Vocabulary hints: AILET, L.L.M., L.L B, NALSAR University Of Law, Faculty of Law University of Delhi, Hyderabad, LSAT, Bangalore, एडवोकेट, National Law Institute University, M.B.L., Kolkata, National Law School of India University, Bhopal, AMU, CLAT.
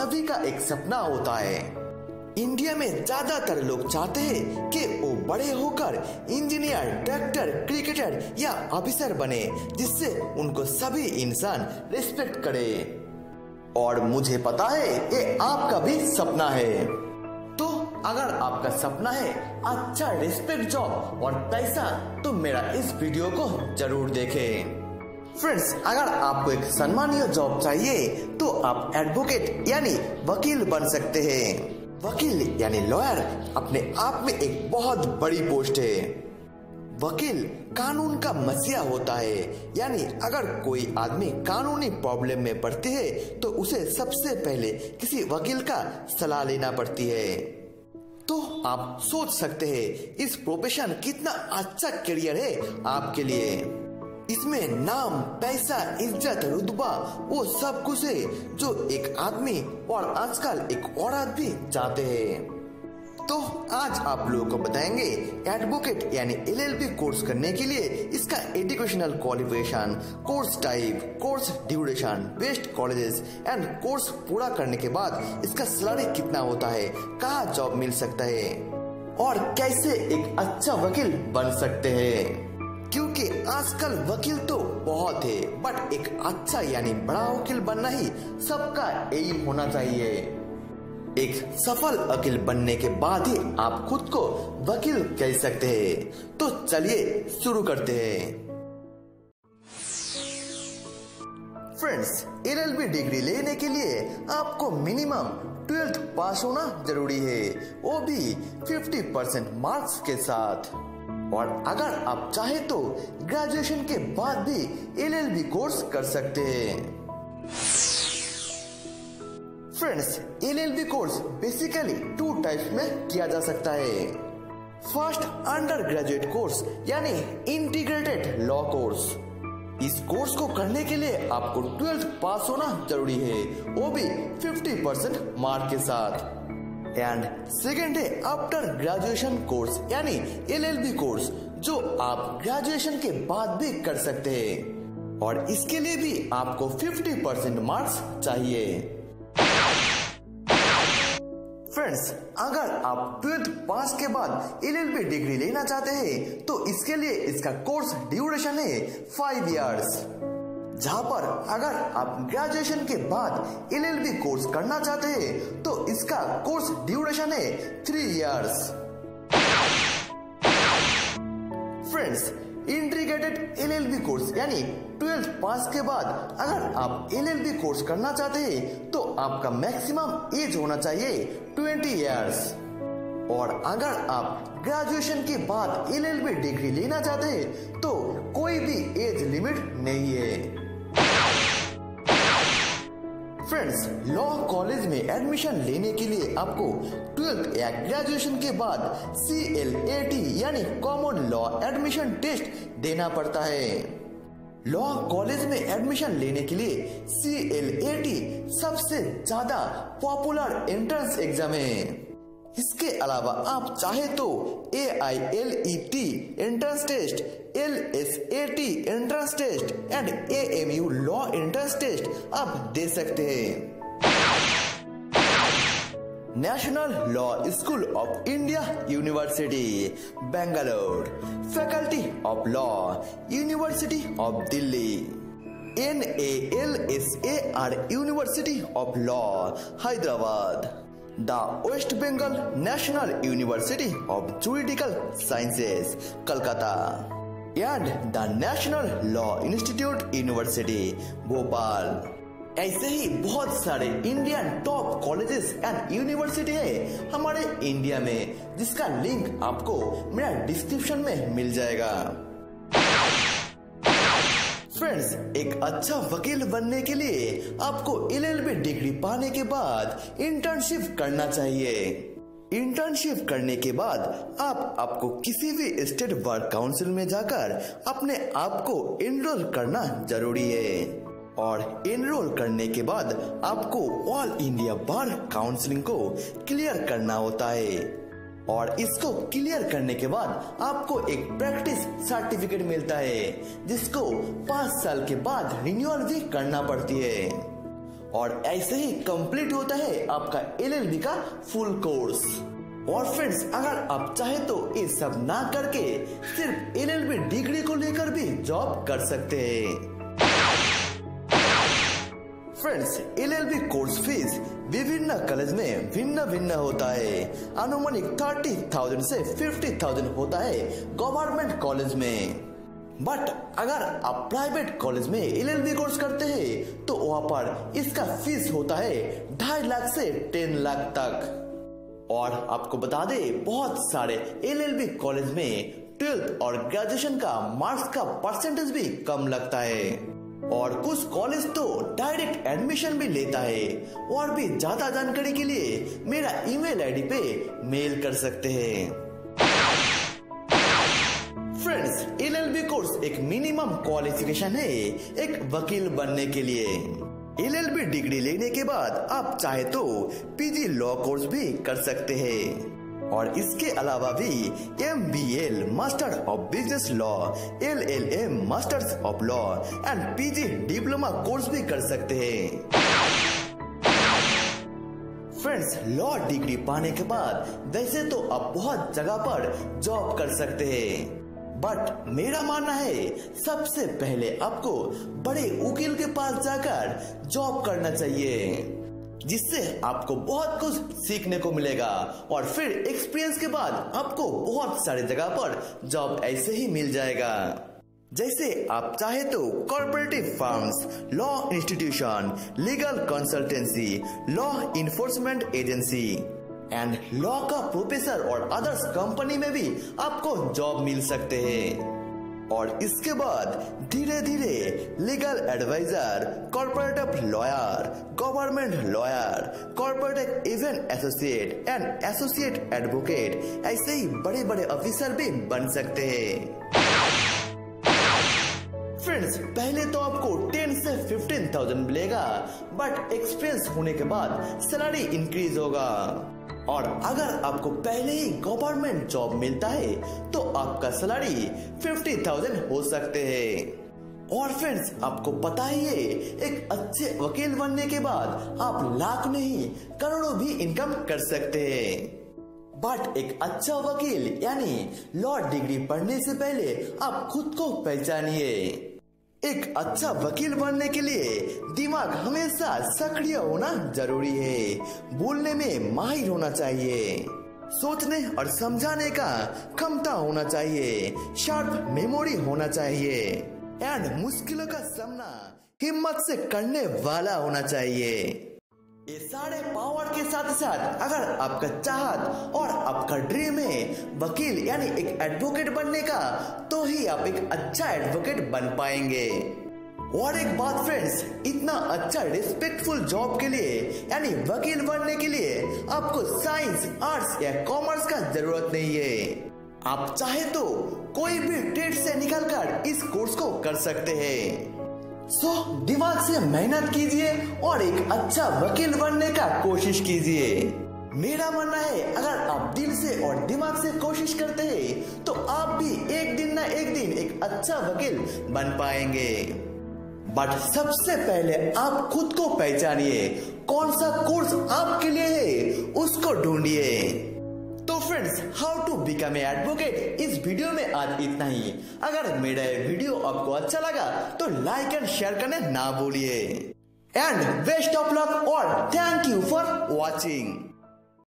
सभी का एक सपना होता है। इंडिया में ज्यादातर लोग चाहते हैं कि वो बड़े होकर इंजीनियर, डॉक्टर, क्रिकेटर या ऑफिसर बने, जिससे उनको सभी इंसान रिस्पेक्ट करे। और मुझे पता है ये आपका भी सपना है। तो अगर आपका सपना है अच्छा रिस्पेक्ट जॉब और पैसा, तो मेरा इस वीडियो को जरूर देखें। फ्रेंड्स, अगर आपको एक सम्मानीय जॉब चाहिए तो आप एडवोकेट यानी वकील बन सकते हैं। वकील यानी लॉयर अपने आप में एक बहुत बड़ी पोस्ट है। वकील कानून का मसीहा होता है, यानी अगर कोई आदमी कानूनी प्रॉब्लम में पड़ती है तो उसे सबसे पहले किसी वकील का सलाह लेना पड़ती है। तो आप सोच सकते हैं इस प्रोफेशन कितना अच्छा करियर है आपके लिए। इसमें नाम, पैसा, इज्जत, रुतबा वो सब कुछ है जो एक आदमी और आजकल एक औरत भी चाहते है। तो आज आप लोगों को बताएंगे एडवोकेट यानी LLB कोर्स करने के लिए इसका educational qualification, course type, course duration, best colleges and course पूरा करने के बाद इसका सैलरी कितना होता है, कहाँ जॉब मिल सकता है और कैसे एक अच्छा वकील बन सकते हैं। क्योंकि आजकल वकील तो बहुत है, बट एक अच्छा यानी बड़ा वकील बनना ही सबका एम होना चाहिए। एक सफल वकील बनने के बाद ही आप खुद को वकील कह सकते हैं। तो चलिए शुरू करते हैं। फ्रेंड्स, LLB डिग्री लेने के लिए आपको मिनिमम 12th पास होना जरूरी है, वो भी 50% मार्क्स के साथ। और अगर आप चाहे तो ग्रेजुएशन के बाद भी LLB कोर्स कर सकते हैं। Friends, LLB course basically 2 types में किया जा सकता है। फर्स्ट, अंडर ग्रेजुएट कोर्स यानी इंटीग्रेटेड लॉ कोर्स। इस कोर्स को करने के लिए आपको 12th पास होना जरूरी है, वो भी 50% मार्क के साथ। एंड सेकेंड है आफ्टर ग्रेजुएशन कोर्स यानी LLB कोर्स, जो आप ग्रेजुएशन के बाद भी कर सकते हैं और इसके लिए भी आपको 50% मार्क्स चाहिए। फ्रेंड्स, अगर आप 12th पास के बाद LLB डिग्री लेना चाहते हैं तो इसके लिए इसका कोर्स ड्यूरेशन है 5 इयर्स, जहां पर अगर आप ग्रेजुएशन के बाद LLB कोर्स करना चाहते हैं तो इसका कोर्स ड्यूरेशन है 3 years. Friends, integrated LLB course यानी 12th पास के बाद अगर आप LLB कोर्स करना चाहते हैं तो आपका मैक्सिमम एज होना चाहिए 20 इयर्स। और अगर आप ग्रेजुएशन के बाद LLB डिग्री लेना चाहते हैं तो कोई भी एज लिमिट नहीं है। फ्रेंड्स, लॉ कॉलेज में एडमिशन लेने के लिए आपको 12th या ग्रेजुएशन के बाद CLAT यानी कॉमन लॉ एडमिशन टेस्ट देना पड़ता है। लॉ कॉलेज में एडमिशन लेने के लिए CLAT सबसे ज्यादा पॉपुलर एंट्रेंस एग्जाम है। इसके अलावा आप चाहे तो AILET entrance test, LSAT entrance test and AMU law entrance test आप दे सकते हैं। National law school of India university Bangalore, faculty of law, university of Delhi, NALSAR university of law Hyderabad, the West Bengal national university of juridical sciences Calcutta and the national law institute university Bhopal. ऐसे ही बहुत सारे Indian top colleges and university है हमारे India में, जिसका link आपको मेरा डिस्क्रिप्शन में मिल जाएगा। फ्रेंड्स, एक अच्छा वकील बनने के लिए आपको LLB डिग्री पाने के बाद इंटर्नशिप करना चाहिए। इंटर्नशिप करने के बाद आपको किसी भी स्टेट बार काउंसिल में जाकर अपने आप को एनरोल करना जरूरी है। और एनरोल करने के बाद आपको ऑल इंडिया बार काउंसिलिंग को क्लियर करना होता है। और इसको क्लियर करने के बाद आपको एक प्रैक्टिस सर्टिफिकेट मिलता है, जिसको 5 साल के बाद रिन्यूअल भी करना पड़ती है। और ऐसे ही कंप्लीट होता है आपका LLB का फुल कोर्स। और फ्रेंड्स, अगर आप चाहे तो ये सब ना करके सिर्फ LLB डिग्री को लेकर भी जॉब कर सकते हैं। फ्रेंड्स, LLB कोर्स फीस विभिन्न कॉलेज में भिन्न भिन्न होता है। अनुमानिक 30,000 से 50,000 होता है गवर्नमेंट कॉलेज में। बट अगर आप प्राइवेट कॉलेज में LLB कोर्स करते हैं तो वहां पर इसका फीस होता है 2.5 लाख से 10 लाख तक। और आपको बता दे, बहुत सारे LLB कॉलेज में 12th और ग्रेजुएशन का मार्क्स का परसेंटेज भी कम लगता है, और कुछ कॉलेज तो डायरेक्ट एडमिशन भी लेता है। और भी ज्यादा जानकारी के लिए मेरा ईमेल आईडी पे मेल कर सकते हैं। फ्रेंड्स, LLB कोर्स एक मिनिमम क्वालिफिकेशन है एक वकील बनने के लिए। LLB डिग्री लेने के बाद आप चाहे तो पीजी लॉ कोर्स भी कर सकते हैं, और इसके अलावा भी M.B.L. Master of business law, L.L.M. Masters of law and PG diploma course भी कर सकते हैं। फ्रेंड्स, लॉ डिग्री पाने के बाद वैसे तो आप बहुत जगह पर जॉब कर सकते हैं, बट मेरा मानना है सबसे पहले आपको बड़े वकील के पास जाकर जॉब करना चाहिए, जिससे आपको बहुत कुछ सीखने को मिलेगा। और फिर एक्सपीरियंस के बाद आपको बहुत सारे जगह पर जॉब ऐसे ही मिल जाएगा। जैसे आप चाहे तो corporative firms, law institution, legal consultancy, law enforcement agency and law का प्रोफेसर और अदर्स कंपनी में भी आपको जॉब मिल सकते हैं। और इसके बाद धीरे धीरे legal adviser, corporative lawyer, government lawyer, corporate event associate and associate एडवोकेट, ऐसे ही बड़े बड़े ऑफिसर भी बन सकते हैं। फ्रेंड्स, पहले तो आपको 10 से 15,000 मिलेगा, बट एक्सपीरियंस होने के बाद सैलरी इंक्रीज होगा। और अगर आपको पहले ही गवर्नमेंट जॉब मिलता है तो आपका सैलरी 50,000 हो सकते हैं। और फ्रेंड्स, आपको पता ही है एक अच्छे वकील बनने के बाद आप लाख नहीं करोड़ों भी इनकम कर सकते हैं। बट एक अच्छा वकील यानी लॉ डिग्री पढ़ने से पहले आप खुद को पहचानिए। एक अच्छा वकील बनने के लिए दिमाग हमेशा सक्रिय होना जरूरी है। बोलने में माहिर होना चाहिए, सोचने और समझाने का क्षमता होना चाहिए, शार्प मेमोरी होना चाहिए एंड मुश्किलों का सामना हिम्मत से करने वाला होना चाहिए। ये सारे पावर के साथ साथ अगर आपका चाहत और आपका ड्रीम है वकील यानी एक एडवोकेट बनने का, तो ही आप एक अच्छा एडवोकेट बन पाएंगे। और एक बात फ्रेंड्स, इतना अच्छा रिस्पेक्टफुल जॉब के लिए यानी वकील बनने के लिए आपको साइंस, आर्ट्स या कॉमर्स का जरूरत नहीं है। आप चाहे तो कोई भी ट्रेड से निकलकर इस कोर्स को कर सकते हैं। सो दिमाग से मेहनत कीजिए और एक अच्छा वकील बनने का कोशिश कीजिए। मेरा मानना है अगर आप दिल से और दिमाग से कोशिश करते हैं तो आप भी एक दिन ना एक दिन एक अच्छा वकील बन पाएंगे। बट सबसे पहले आप खुद को पहचानिए, कौन सा कोर्स आपके लिए है उसको ढूंढिए। तो friends, how to become a एडवोकेट इस वीडियो में आज इतना ही। अगर मेरा ये वीडियो आपको अच्छा लगा तो लाइक एंड शेयर करना ना भूलिए। एंड बेस्ट ऑफ लक और थैंक यू फॉर वॉचिंग।